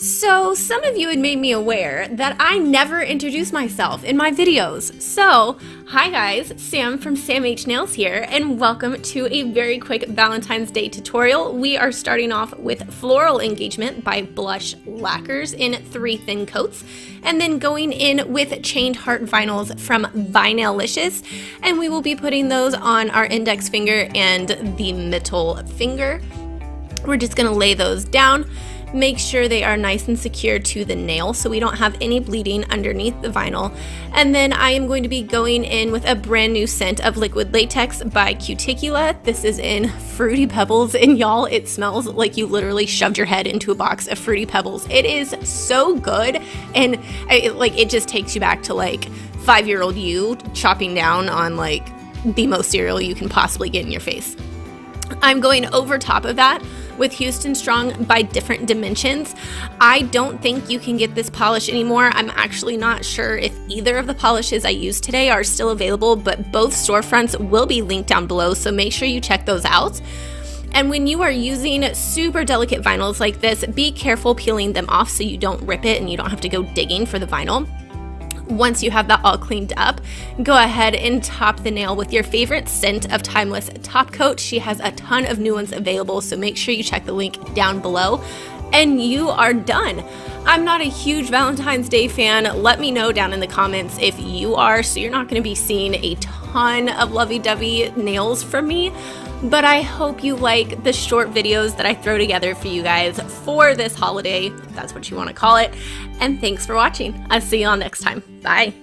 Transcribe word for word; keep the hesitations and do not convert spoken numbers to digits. So some of you had made me aware that I never introduce myself in my videos. So hi guys, Sam from Sam H Nails here, and welcome to a very quick Valentine's Day tutorial. We are starting off with Floral Engagement by Blush Lacquers in three thin coats, and then going in with Chained Heart Vinyls from Vinailicious, and we will be putting those on our index finger and the middle finger. We're just going to lay those down, make sure they are nice and secure to the nail so we don't have any bleeding underneath the vinyl. And then I am going to be going in with a brand new scent of Liquid Latex by Cuticula. This is in Fruity Pebbles, and y'all, it smells like you literally shoved your head into a box of Fruity Pebbles. It is so good, and it, like it just takes you back to like five-year-old you chopping down on like the most cereal you can possibly get in your face. I'm going over top of that with Houston Strong by Different Dimensions. I don't think you can get this polish anymore. I'm actually not sure if either of the polishes I used today are still available, but both storefronts will be linked down below, so make sure you check those out. And when you are using super delicate vinyls like this, be careful peeling them off so you don't rip it and you don't have to go digging for the vinyl. Once you have that all cleaned up, go ahead and top the nail with your favorite scent of Timeless Top Coat. She has a ton of new ones available, so make sure you check the link down below. And you are done. I'm not a huge Valentine's Day fan. Let me know down in the comments if you are, so you're not going to be seeing a ton of lovey-dovey nails from me. But I hope you like the short videos that I throw together for you guys for this holiday, if that's what you want to call it. And thanks for watching. I'll see you all next time. Bye.